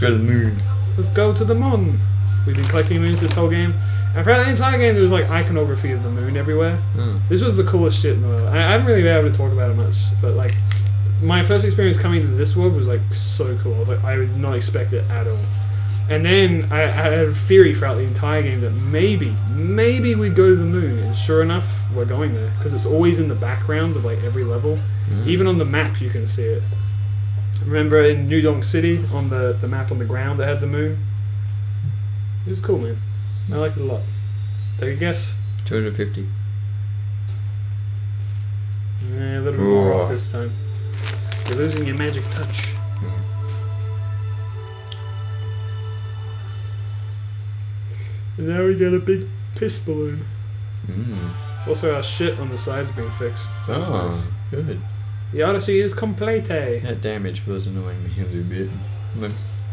Let's go to the moon. Let's go to the moon. We've been collecting moons this whole game. And throughout the entire game, there was like iconography of the moon everywhere. Mm. This was the coolest shit in the world. I haven't really been able to talk about it much, but like my first experience coming to this world was like so cool. I was like, I would not expect it at all. And then I had a theory throughout the entire game that maybe we'd go to the moon, and sure enough, we're going there because it's always in the background of like every level. Mm. Even on the map, you can see it. Remember in New Donk City on the map on the ground that had the moon? It was cool, man. I liked it a lot. Take a guess. 250. A little bit more off this time. You're losing your magic touch. And now we got a big piss balloon. Mm. Also, our shit on the side's been fixed. So that's nice. Good. The Odyssey is complete. That damage was annoying me a little bit. Wow,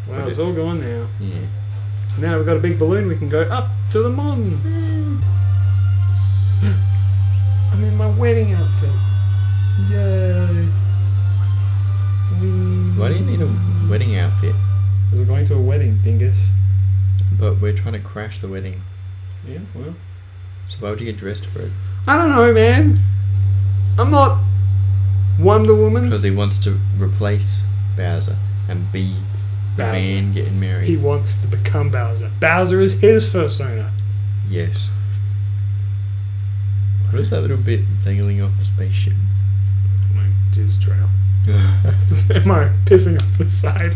well, it's all gone now. Yeah. Now we've got a big balloon, we can go up to the moon. Mm. I'm in my wedding outfit. Yay. Why do you need a wedding outfit? Because we're going to a wedding, dingus. But we're trying to crash the wedding. Yeah, well. So why would you get dressed for it? I don't know, man. I'm not Wonder Woman. Because he wants to replace Bowser and be the man getting married. He wants to become Bowser. Bowser is his persona. Yes. What is that little bit dangling off the spaceship? My jizz trail. Mario pissing off the side.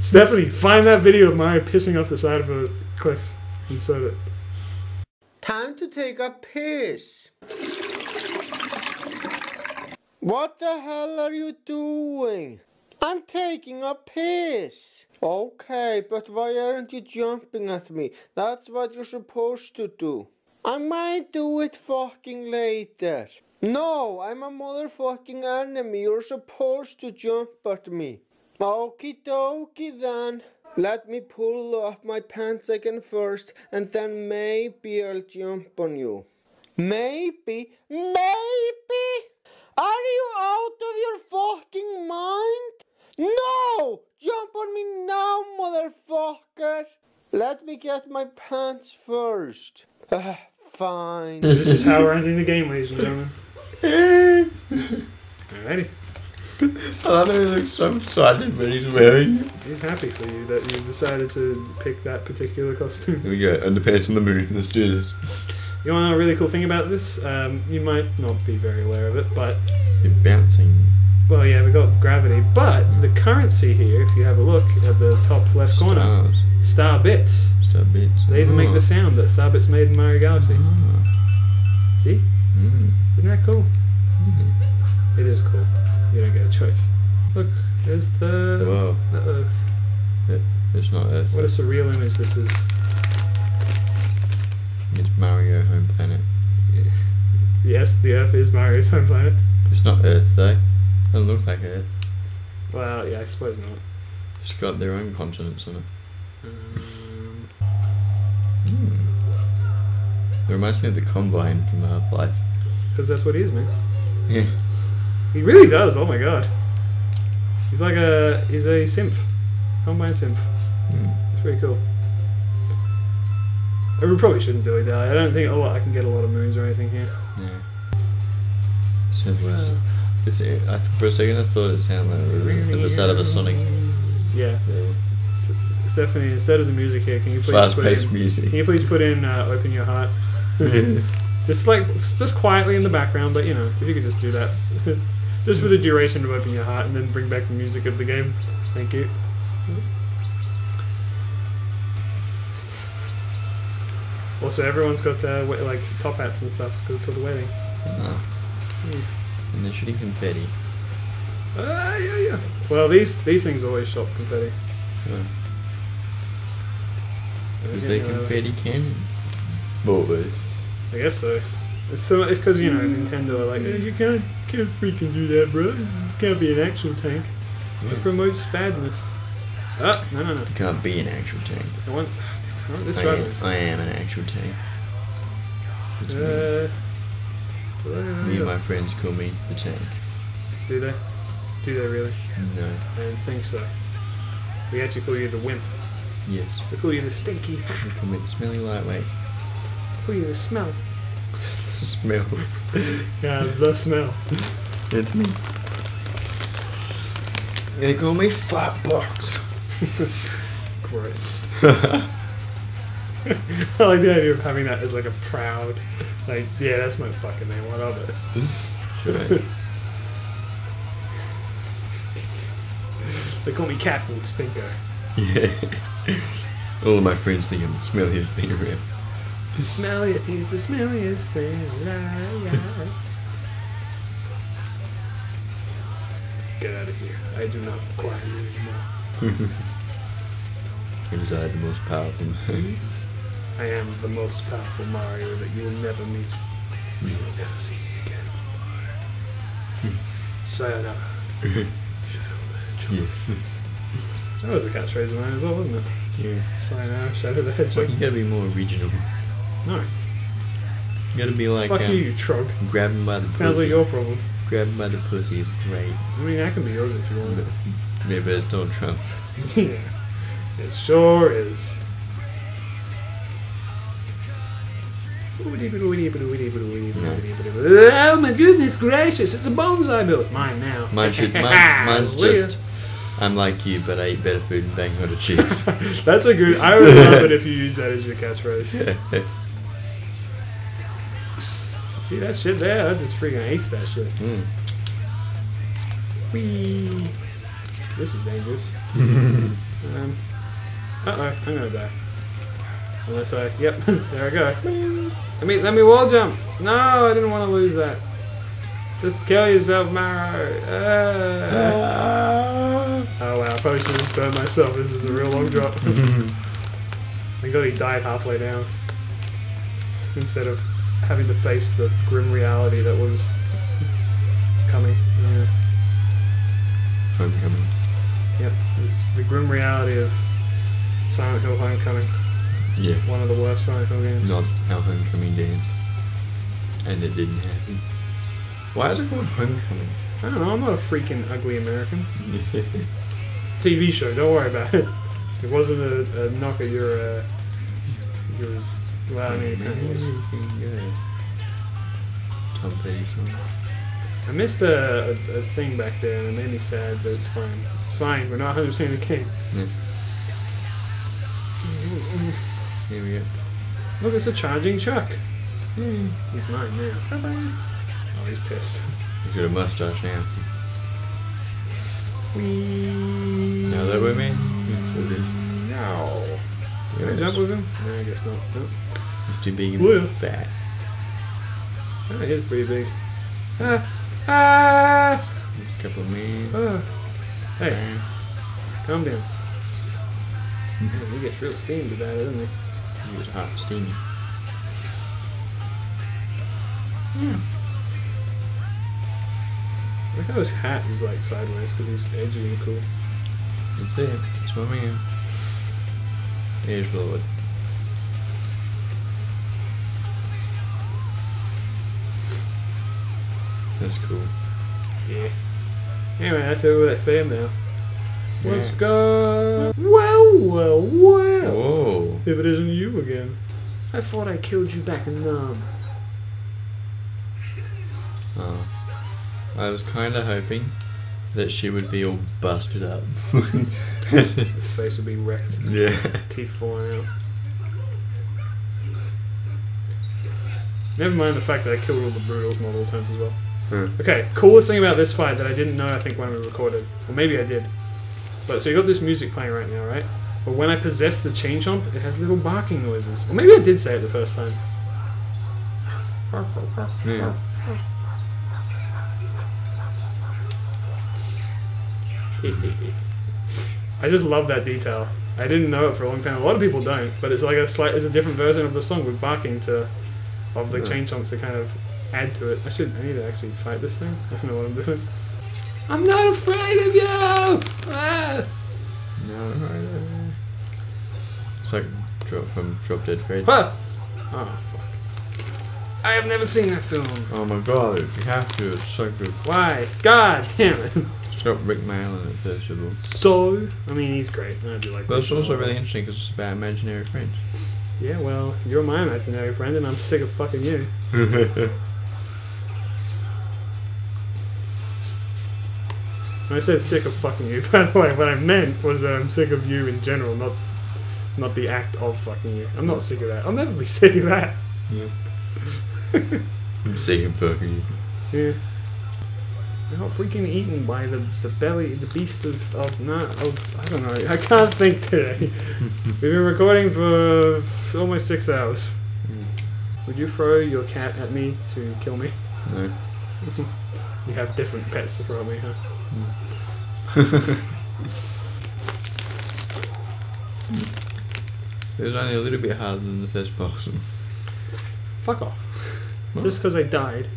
Stephanie, find that video of Mario pissing off the side of a cliff and set it. Time to take a piss. What the hell are you doing? I'm taking a piss. Okay, but why aren't you jumping at me? That's what you're supposed to do. I might do it fucking later. No, I'm a motherfucking enemy. You're supposed to jump at me. Okie dokie then. Let me pull up my pants again first, and then maybe I'll jump on you. Maybe? Maybe? Are you out of your fucking mind? No! Jump on me now, motherfucker! Let me get my pants first. Fine. This is how we're ending the game, ladies and gentlemen. Alrighty. I love how he looks so excited when he's wearing it. He's happy for you that you decided to pick that particular costume. Here we go, underpants on the moon. Let's do this. You want to know a really cool thing about this? You might not be very aware of it, but... You're bouncing. Well, yeah, we got gravity, but the currency here, if you have a look at the top left corner... Star bits. Star bits. They even make the sound that star bits made in Mario Galaxy. See? Mm. Isn't that cool? Mm. It is cool. You don't get a choice. Look, there's the Earth. It's not Earth. What a surreal image this is. It's Mario home planet. Yeah. Yes, the Earth is Mario's home planet. It's not Earth though. It doesn't look like Earth. Well, yeah, I suppose not. It's got their own continents on it. It reminds me of the Combine from Half-Life. Because that's what he is, man. Yeah. He really does, oh my god. He's like a... he's a synth. Combine synth. Mm. It's pretty cool. We probably shouldn't dilly-dally. I don't think I can get a lot of moons or anything here. Yeah. Sounds wow. For a second I thought it sounded like at the start of a Sonic. Yeah. Stephanie, instead of the music here, can you please put in "Open Your Heart"? just quietly in the background, but you know, if you could just do that, just for the duration of "Open Your Heart," and then bring back the music of the game. Thank you. Also, everyone's got like top hats and stuff good for the wedding. And they're shooting confetti. Yeah. Well, these things always shot confetti. Yeah. Is they confetti cannon? Always. I guess so. It's so because you know Nintendo are like, hey, you can't freaking do that, bro. You can't be an actual tank. Yeah. It promotes badness. Ah, no. You can't be an actual tank. I am an actual tank. It's me. Me and my friends call me the tank. Do they? Do they really? No. I don't think so. We actually call you the wimp. Yes. We call you the stinky. We call you the smelly lightweight. We call you the smell. Smell. Yeah, the smell. It's me. They call me Flatbox. Gross. I like the idea of having that as like a proud, like, yeah, that's my fucking name, what of it? Sure. They call me Catwood Stinker. Yeah. All of my friends think I'm the smelliest thing around. Smelly is the smelliest thing alive. Get out of here. I do not require you anymore. Because I am the most powerful Mario. I am the most powerful Mario that you will never meet. You will never see me again. Sayonara. Shadow the Hedgehog. Yes. That was a catchphrase of mine as well, wasn't it? Yeah. Sayonara, Shadow the Hedgehog. But you gotta be more original. No. You gotta be like... Fuck you, you trog. Grab him by the pussy. Sounds like your problem. Grab him by the pussy is great. I mean, that can be yours if you want it. Yeah, but it's Donald Trump's. Yeah. It sure is. Oh my goodness gracious, it's a bonsai bill. It's mine now. Mine's just, I'm like you, but I eat better food and bang harder cheese. That's a good, I would love it if you use that as your catchphrase. See that shit there? I just freaking ace that shit. Mm. Whee. This is dangerous. Uh-oh, I'm gonna die. Unless I... Yep, there I go. Let me wall jump! No, I didn't want to lose that. Just kill yourself, Mario. Oh, wow, I probably should have burned myself. This is a real long drop. I got he died halfway down. Instead of having to face the grim reality that was coming. Yeah. Homecoming. Yep, the grim reality of Silent Hill Homecoming. Yeah. One of the worst Silent Hill games. Not our Homecoming games. And it didn't happen. Why is it called Homecoming? I don't know, I'm not a freaking ugly American. It's a TV show, don't worry about it. It wasn't a knock at your... Wow, Tom Petty song. I missed a thing back there and it made me sad, but it's fine. It's fine, we're not 100% the king. Yeah. Here we go. Look, it's a charging truck. Yeah. He's mine now. Bye-bye. Oh, he's pissed. He's got a mustache now. Now that we're me? That's what it is. No. Can I jump with him? No, I guess not. No. He's too big and fat. Oh, he is pretty big. A couple of men. Hey, calm down. Man, he gets real steamed about it, doesn't he? He was hot and steamy. Look how his hat is like sideways because he's edgy and cool. That's it. That's my man. Here's Lord. That's cool. Yeah. Anyway, that's over with that fam now. Yeah. Let's go! Well, well, well! Whoa. If it isn't you again. I thought I killed you back in Nam. Oh. I was kinda hoping that she would be all busted up. Her face would be wrecked. Yeah. Teeth falling out. Never mind the fact that I killed all the Brutals multiple times as well. Okay, coolest thing about this fight that I didn't know, I think, when we recorded. Or maybe I did. But so you got this music playing right now, right? But when I possess the chain chomp, it has little barking noises. Or maybe I did say it the first time. Yeah. I just love that detail. I didn't know it for a long time. A lot of people don't, but it's like it's a different version of the song with barking of the chain chomps to kind of add to it. I need to actually fight this thing. I don't know what I'm doing. I'm not afraid of you! Ah! No. It's like Drop Dead Fred. Ah! Oh, fuck. I have never seen that film. Oh my god, you have to. It's so good. Why? God damn it. got Rick Mayall in it, first of all. So, I mean, he's great. I'd be like, but it's also really interesting because it's about imaginary friends. Yeah, well, you're my imaginary friend and I'm sick of fucking you. I said sick of fucking you, by the way. What I meant was that I'm sick of you in general, not the act of fucking you. I'm not sick of that. I'll never be sick of that. Yeah. I'm sick of fucking you. Yeah. I got freaking eaten by the belly, the beast of, I don't know, I can't think today. We've been recording for almost 6 hours. Mm. Would you throw your cat at me to kill me? No. You have different pets to throw at me, huh? It was only a little bit harder than the first boss. Fuck off. What? Just because I died.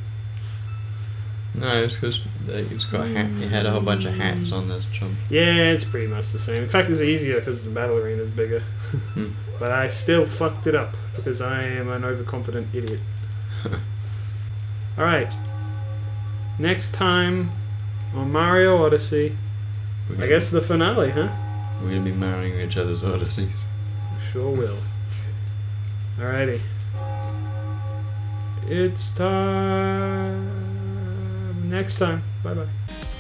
No, it's because it's got hat. It had a whole bunch of hats on this chump. Yeah, it's pretty much the same. In fact, it's easier because the battle arena is bigger. But I still fucked it up because I am an overconfident idiot. Alright. Next time on Mario Odyssey. I guess the finale, huh? We're going to be marrying each other's odysseys. We sure will. Alrighty. It's time. Next time. Bye-bye.